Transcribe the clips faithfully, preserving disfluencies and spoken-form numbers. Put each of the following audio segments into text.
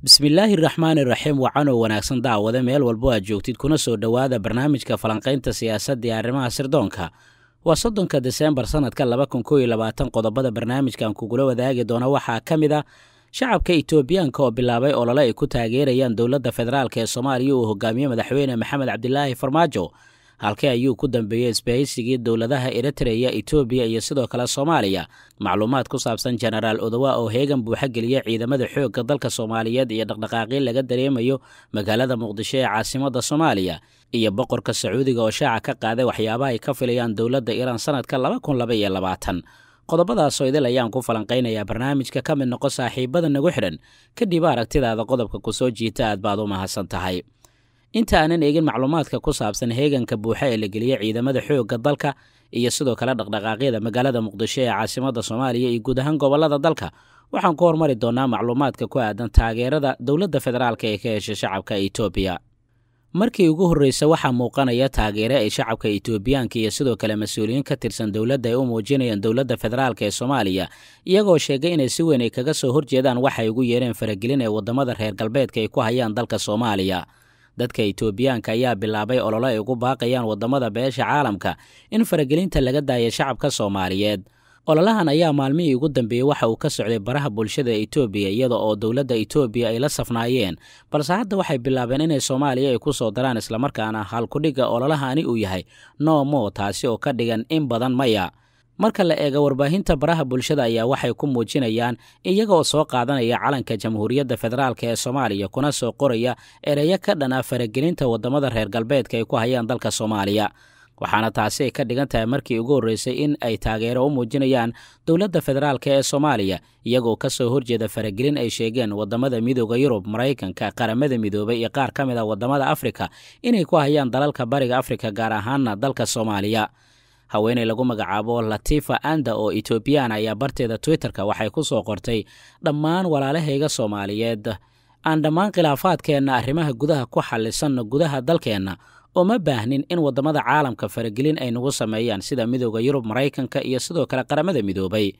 Bismillahi rrahmani rrahim wa ano wanaagsan daawada meel walbo aad joogtid kuna soo dhawaada barnaamijka falanqaynta siyaasadda ee arrimaha sirdoonka waa soddonka December sanadka laba kun iyo labaatan qodobada barnaamijkan ku gula wadaagi doona waxa kamida shacabka Etoobiyaanka oo bilaabay olole ay ku taageerayaan dawladda federaalka ee Soomaaliya oo hogaamiye madaxweyne Maxamed Cabdullaahi Farmaajo halka ayuu ku dambeeyay isbahaysigii dawladaha Eritrea, Ethiopia iyo sidoo kale Soomaaliya macluumaad ku saabsan General Odwa oo heegan buuxa galiyay ciidamada xoogga dalka Soomaaliyeed iyo dhaqdhaqaaqii laga dareemayo magaalada Muqdisho ee caasimadda Soomaaliya iyo boqorka Sacuudiga oo shaaca ka qaaday waxyaabaha ay ka filayaan dawladda Iran sanadka laba kun iyo labaatan qodobadaas oo idil ayaan ku falanqeynayaa barnaamijka ka mid noqo saaxiibada nagu xiran kadib aragtidaada qodobka ku soo jiita aad baad u mahadsan tahay inta aanan eegin macluumaadka ku saabsan heeganka buuxa ee la geliyay ciidamada xoogga dalka iyo sidoo kale dhaqdhaqaaqyada magaalada Muqdisho ee caasimadda Soomaaliya iyo guud ahaan gobolada dalka waxaan ku hormari doonaa macluumaadka ku aadan taageerada dawladda federaalka ee ka hesha shacabka Ethiopia markii ugu horeysay waxa muuqanaya taageero ay shacabka Etoobiyaanka iyo sidoo kale mas'uuliyiin ka tirsan dawladda ay u muujinayaan dawladda federaalka ee Soomaaliya iyagoo sheegay inay si weyn kaga soo horjeedaan waxa ay ugu yeereen faragelin ee wadamada reer galbeedka ay ku hayaan dalka Soomaaliya dadka Etoobiyaanka ayaa bilaabay olole ay ugu baaqayaan wadamada beesha caalamka in faragelinta laga daayo shacabka Soomaaliyeed ololahan ayaa maalmihii ugu dambeeyay waxa uu ka socday baraha bulshada Etoobiya iyada oo dawladda Etoobiya ay la safnaayeen balse hadda waxay bilaabeen inay Soomaaliya ay ku soo daraan isla markaana hal ku dhiga ololahani uu yahay no more taasi oo ka dhigan in badan maya marka la eego warbaahinta baraha bulshada ayaa waxay ku muujinayaan iyaga oo soo qaadanaya calanka jamhuuriyadda federaalka ee Soomaaliya kuna soo qoraya ereyo ka dhanaa faragelinta wadamada reer galbeedka ay ku hayaan dalka Soomaaliya waxaana taasi ay ka dhigan tahay markii ugu horeysay in ay taageero u muujinayaan dawladda federaalka ee Soomaaliya iyagoo ka soo horjeeda faragelin ay sheegeen wadamada midowga Yurub, Mareykanka, qaramada midoobay iyo qaar ka mid ah wadamada Afrika inay ku hayaan dalalka bariga Afrika gaar ahaanna dalka Soomaaliya haweenay lagu magacaabo Latifa anda oo Ethiopiyana ayaa barteeda Twitterka waxay ku soo qortay dhammaan walaalahayga Soomaaliyeed aan dhammaan khilaafaadkeena arrimaha gudaha ku xallisanno gudaha dalkeena oo ma baahnin in wadamada caalamka faragelin ay nagu sameeyaan sida midowga Yurub, Mareykanka iyo sidoo kale qaramada midoobay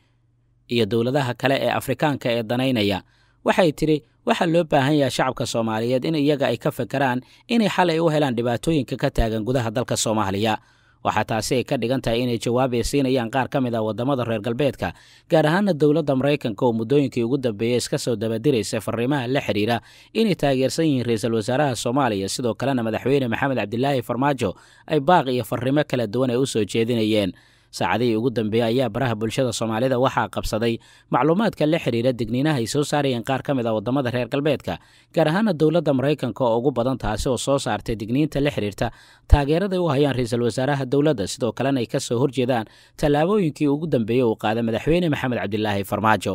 iyo dawladaha kale ee Afrikaanka ee danaynaya waxay tiri waxa loo baahan yahay shacabka Soomaaliyeed in iyaga ay ka fakaraan inay xal ay u helaan dhibaatooyinka ka taagan gudaha dalka Soomaaliya waxa taasi ay ka dhigan tahay inay jawaab ay siinayaan qaar ka mid ah wadamada reer galbeedka gaar ahaan dawladda Mareykanka oo muddooyinkii ugu dambeeyay iska soo dabadiraysay fariimaha la xiriira inay taageersan yihiin ra'iisul wasaaraha Soomaaliya sidoo kalena madaxweyne Maxamed Cabdullaahi Farmaajo ay baaq iyo fariimo kala duwan ay u soo jeedinayeen saacadii ugu dambeeyay ayaa baraha bulshada Soomaalida waxa qabsaday macluumaadka la xiriira digniinaha ay soo saareen qaar ka mid ah wadamada reer galbeedka gaar ahaan dawladda Mareykanka oo ugu badan taasi oo soo saartay digniinta la xiriirta taageerada ay u hayaan ra'iisul wasaaraha dawladda sidoo kale ay ka soo horjeedaan talaabooyinkii ugu dambeeyay oo qaaday madaxweyne Maxamed Cabdullaahi Farmaajo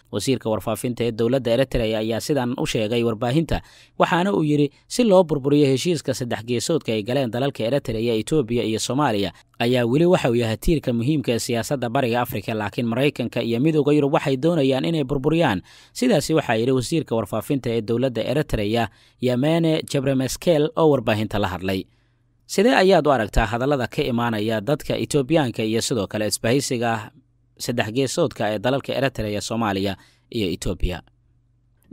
wasiirka warfaafinta ee dawladda Eritrea ayaa sidan u sheegay warbaahinta waxaana uu yiri si loo burburiyo heshiiska saddex geesoodka ay galeen dalalka Eritrea, Ethiopia iyo Soomaaliya ayaa wili waxa uu yahay tiirka muhiimka ee siyaasadda bariga Afrika laakiin Mareykanka iyo midowga Yurub waxay doonayaan inay burburiyaan sidaasi waxaa yiri wasiirka warfaafinta ee dawladda Eritrea Yamane Jabra Meskel oo warbaahinta la hadlay sidee ayaad u aragtaa hadallada ka imaanaya dadka Etoobiyaanka iyo sidoo kale isbahaysiga saddex geesoodka ee dalalka Eritrea, Soomaaliya iyo Ethiopia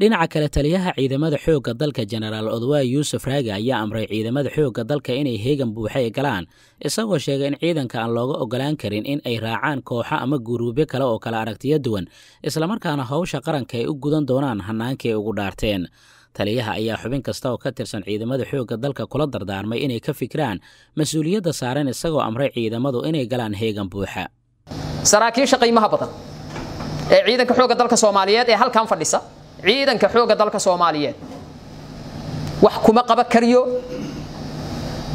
dhinaca kale taliyaha ciidamada xoogga dalka General Odwa Yusuf Raga ayaa amray ciidamada xoogga dalka inay heegan buuxa ay galaan isagoo sheegay in ciidanka aan looga ogolaan karin in ay raacaan kooxo ama guruubo kale oo kala aragtiyo duwan isla markaana hawsha qaranka ay u gudan doonaan hanaankii ugu dhaarteen taliyaha ayaa xubin kasta oo ka tirsan ciidamada xoogga dalka kula dardaarmay inay ka fikiraan mas'uuliyadda saaran isagoo amray ciidamadu inay galaan heegan buuxa saraakiisha qiimaha badan ee ciidanka xoogga dalka Soomaaliyeed ee halkan fadhisa ciidanka xoogga dalka Soomaaliyeed wax kuma qaba kariyo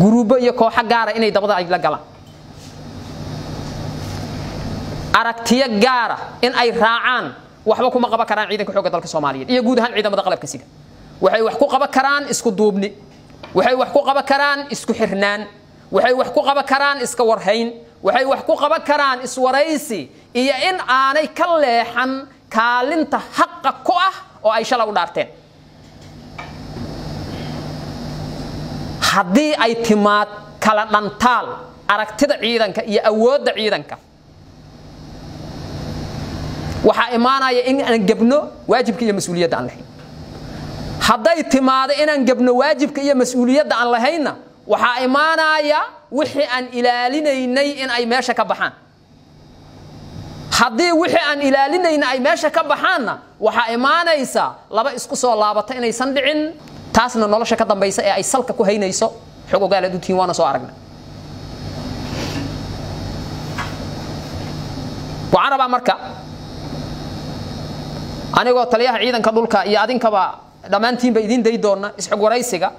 guruubo iyo kooxo gaar ah inay dabada ay la galaan aragtiyo gaar ah in ay raacaan waxba kuma qaba karaan ciidanka xoogga dalka Soomaaliyeed iyo guud ahaan ciidamada qalabka siga waxay wax ku qaba karaan isku duubni waxay wax ku qaba karaan isku xirnaan waxay wax ku qaba karaan iska warhayn waxay wax ku qaba karaan iswaraysi iyo in aanay ka leexan kaalinta xaqqa ku ah oo ay shalay u dhaarteen haddii ay timaad kala dhantaal aragtida ciidanka iyo awoodda ciidanka waxa iimaanaya in aan gabno waajibka iyo mas'uuliyadda aan lahayn hadday timaado in aan gabno waajibka iyo mas'uuliyadda aan lahayna waxa iimaanaya wixii aan ilaalinaynay in ay meesha ka baxaan haddii wixii aan ilaalinaynay ay meesha ka baxaanna waxa iimaanaysa laba isku soo laabata inay san dhicin taasna nolosha ka dambaysa ee ay salka ku haynayso xogogaal aad u tiin waana soo aragna وعرب أمريكا أنا قلت لها عيدا كدولك يا أدين كبا لما أنتين بيدين دي دورنا إسحق ورئيسك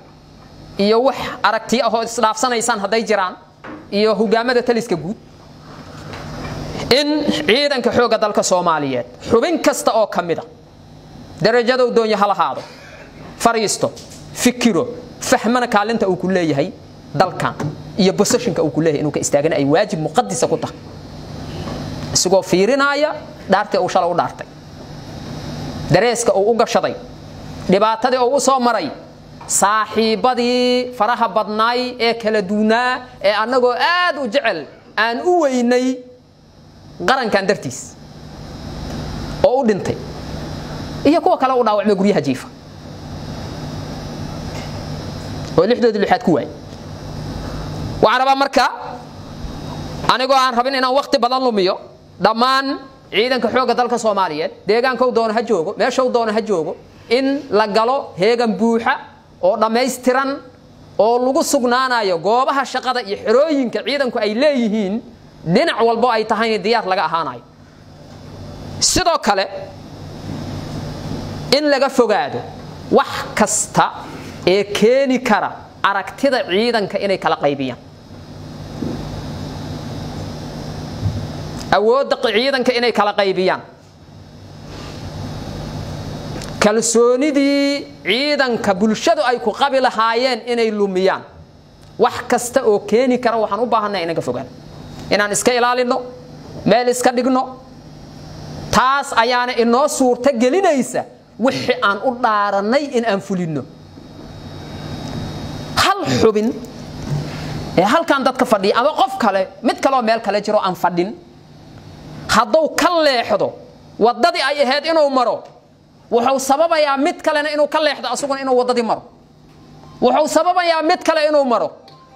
يوح أركتي أهو إسلاف سنة إنسان هداي جيران يوهو جامدة تلسك جود إن عيدا كحوق دالك صوماليات حبين كستا أو كمدا درجة دو دنيا هلا هذا فريستو فكرو فهمنا كالنت أو كلية هاي دالكان يبصشنك أو كلية إنه كاستاجنا أي واجب مقدس كتر سوغو فيرينايا دارتي او شالو دارتي دريسكا او او غشداي ديباتدي او سو ماراي صاحبدي فراها بدناي اي كلا دونا اي انغو اد او جعل ان او ويناي قرانكان درتيس او دنتي اي كو كلا او داوعمي غريها جيفا او لحدود لحد كواي وعربا مركا انغو ان ربين ان وقت بدن لوميو damaan ciidanka xooga dalka Soomaaliyeed deegaanka uu doon ha joogo meesha uu doon ha joogo in la galo heegan buuxa oo dhameystiran oo lagu sugnaanayo goobaha shaqada iyo xirooyinka ciidanku ay leeyihiin dhinac walba ay tahay diyaar laga ahaanayo sidoo kale in laga fogaado wax kasta ee keeni kara aragtida ciidanka inay kala qaybiyaan أود قعيدا كأني كلا قيبيان كالسوني دي عيدا كبلشدو أيكو قبل هايين إني لوميان وحكست أوكيني كروحان وباهنا إنك فوقان إن أنا إسكيلال إنه مال إسكدق إنه تاس أيان إنه صور تجلينا إيسا وحي أن أدارني إن أنفلينه هل حبين هل كان دتك فدي أما قف كله مت كله مال كله جرو أنفدين هادو كله حدو وضدي أي هاد إنه مرو وحو سبب يا مت كله إنه كله حدا أصلاً إنه وضدي مرو وحو سبب يا مت كله إنه مرو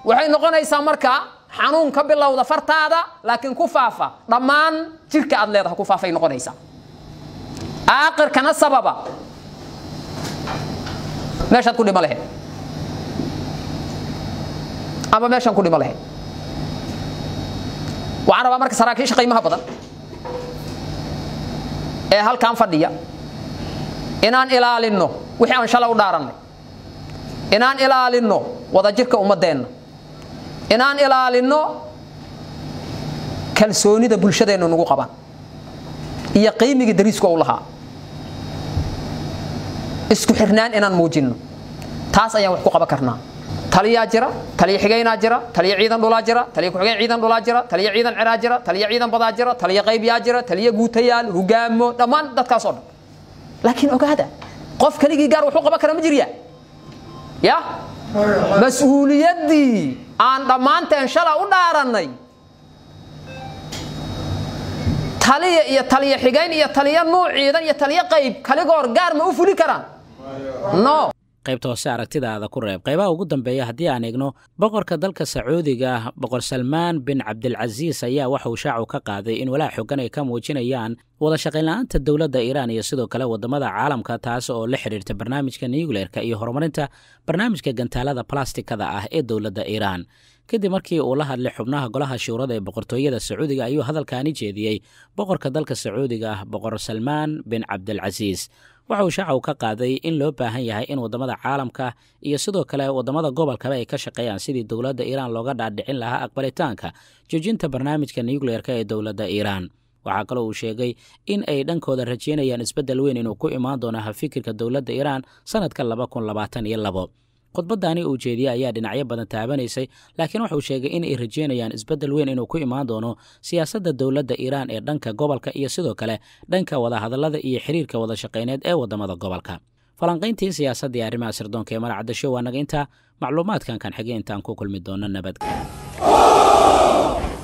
وحين نقولنا يسمر كا حنون قبل الله وظفرت هذا لكن كفافة ضمان تلك أدلة هذا كفافة نقولنا يسمر آخر كان السبب ماشي تقولي ماله أما ماشي تقولي ماله وعرب أمريكا سراكيش قيمها بدل ee halkan fadhiya inaan ilaalino wixii aan shalay u dhaaranay inaan ilaalino wada jirka umadeena inaan ilaalino kalsoonida bulshadeena nagu qabaan iyo qiimiga dariiska uu lahaa isku xirnaan inaan muujino taas ayaa wax ku qaba karnaa taliya jira taliya xigayna jira taliya ciidan dhulaa jira taliya ku xigay ciidan dhulaa jira taliya ciidan ciraa jira taliya ciidan badaa jira taliya qayb yaa jira taliya guutayaal hogaamo dhamaan dadkaas oo dhan laakiin ogaada qof kaliya gaar wuxuu qaba karaa ma jiriya ya mas'uuliyadii aan dhamaanteen shalay u dhaaranay taliya iyo taliya xigayn iyo taliya nooc ciidan iyo taliya qayb kaligoor gaar ma u fuli karaan no qaybta hoose aragtidaada ku reeb qaybaha ugu dambeeya haddii aan eegno boqorka dalka sacuudiga ah boqor salmaan bin cabdilcaziis ayaa waxa uu shaacu ka qaaday in walaac xooggan ay ka muujinayaan wada shaqayn la'aanta dowladda Iiraan iyo sidoo kale wadamada caalamka taas oo la xiriirta barnaamijka nuclear-ka iyo horumarinta barnaamijka gantaalada plastikada ah ee dowladda Iiraan kadib markii uu la hadlay xubnaha golaha shuurada ee boqortooyada sacuudiga ayuu hadalkaani jeediyey boqorka dalka sacuudiga ah boqor salmaan bin cabdilcaziis waxa uu shaacu ka qaaday in loo baahan yahay in wadamada caalamka iyo sidoo kale wadamada gobolka ay ka shaqeeyaan sidii dawladda Iiraan looga dhaadhicin lahaa aqbalitaanka joojinta barnaamijka nuclear-ka ee dawladda Iiraan waxaa kaloo uu sheegay in ay dhankooda rajeynayaan isbedel weyn inuu ku imaan doono fikirka dawladda Iran sanadka laba kun labaatan iyo laba. khudbadani uu jeediyay ayaa dhinacyo badan taabanaysay laakiin wuxuu sheegay in ay rajeynayaan isbedel weyn inuu ku imaan doono siyaasadda dawladda Iran ee dhanka gobolka iyo sidoo kale dhanka wada hadallada iyo xiriirka wada shaqeyned ee wadamada gobolka. falanqayntii siyaasadda arrimaha sirdoonka ee maracaddasho waa naga inta macluumaadkan kan xigay intaan ku kulmi doono nabad.